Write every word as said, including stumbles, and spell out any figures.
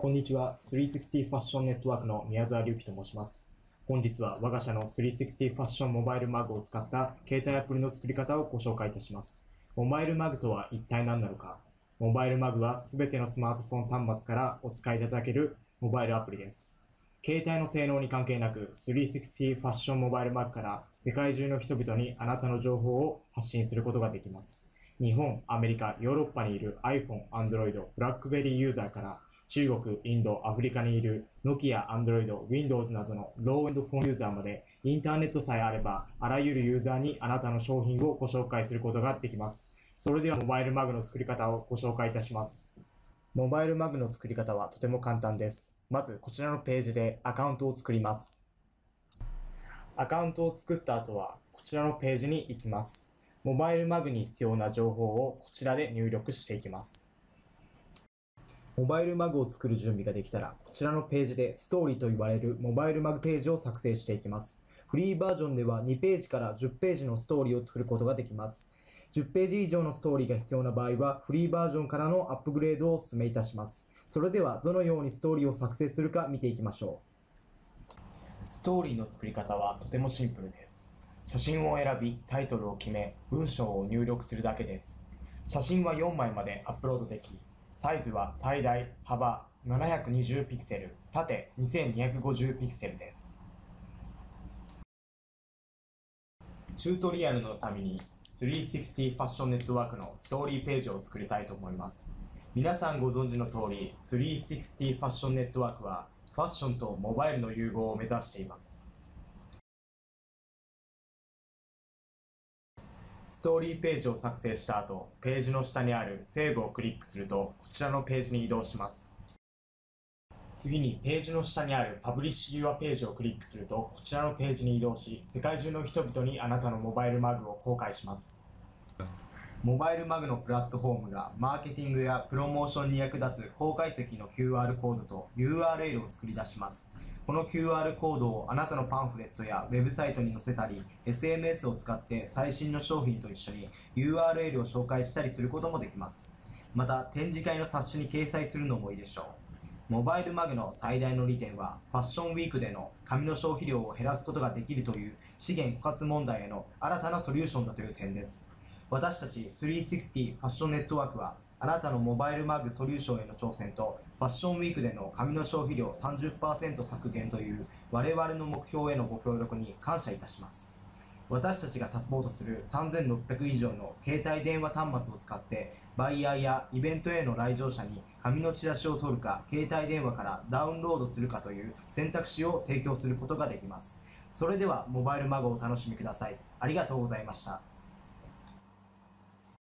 こんにちは、スリーシクスティーファッションネットワークの宮沢隆樹と申します。本日は我が社のスリーシクスティーファッションモバイルマグを使った携帯アプリの作り方をご紹介いたします。モバイルマグとは一体何なのか。モバイルマグは全てのスマートフォン端末からお使いいただけるモバイルアプリです。携帯の性能に関係なくスリーシクスティーファッションモバイルマグから世界中の人々にあなたの情報を発信することができます。日本、アメリカ、ヨーロッパにいる iPhone、Android、BlackBerry ユーザーから中国、インド、アフリカにいる Nokia、Android、Windows などのローエンドフォンユーザーまでインターネットさえあればあらゆるユーザーにあなたの商品をご紹介することができます。それではモバイルマグの作り方をご紹介いたします。モバイルマグの作り方はとても簡単です。まずこちらのページでアカウントを作ります。アカウントを作った後はこちらのページに行きます。モバイルマグに必要な情報をこちらで入力していきます。モバイルマグを作る準備ができたら、こちらのページでストーリーと言われるモバイルマグページを作成していきます。フリーバージョンではにページからじゅうページのストーリーを作ることができます。じゅうページ以上のストーリーが必要な場合は、フリーバージョンからのアップグレードをお勧めいたします。それではどのようにストーリーを作成するか見ていきましょう。ストーリーの作り方はとてもシンプルです。写真を選び、タイトルを決め、文章を入力するだけです。写真はよんまいまでアップロードでき、サイズは最大、幅ななひゃくにじゅうピクセル、縦にせんにひゃくごじゅうピクセルです。チュートリアルのためにスリーシクスティーファッションネットワークのストーリーページを作りたいと思います。皆さんご存知の通り、スリーシクスティーファッションネットワークはファッションとモバイルの融合を目指しています。ストーリーページを作成した後、ページの下にあるセーブをクリックすると、こちらのページに移動します。次にページの下にあるパブリッシュユアページをクリックすると、こちらのページに移動し、世界中の人々にあなたのモバイルマグを公開します。モバイルマグのプラットフォームがマーケティングやプロモーションに役立つ高解析の キューアール コードと ユーアールエル を作り出します。この キューアール コードをあなたのパンフレットやウェブサイトに載せたり、エスエムエス を使って最新の商品と一緒に ユーアールエル を紹介したりすることもできます。また、展示会の冊子に掲載するのもいいでしょう。モバイルマグの最大の利点は、ファッションウィークでの紙の消費量を減らすことができるという資源枯渇問題への新たなソリューションだという点です。私たちスリーシクスティーファッションネットワークは、あなたのモバイルマグソリューションへの挑戦と、ファッションウィークでの紙の消費量 さんじゅっパーセント 削減という我々の目標へのご協力に感謝いたします。私たちがサポートするさんぜんろっぴゃく以上の携帯電話端末を使って、バイヤーやイベントへの来場者に紙のチラシを取るか、携帯電話からダウンロードするかという選択肢を提供することができます。それではモバイルマグをお楽しみください。ありがとうございました。